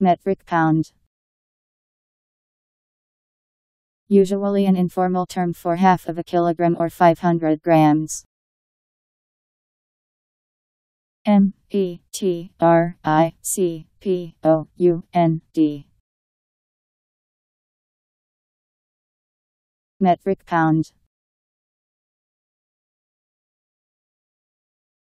Metric pound. Usually an informal term for half of a kilogram or 500 grams. M-E-T-R-I-C-P-O-U-N-D. Metric pound.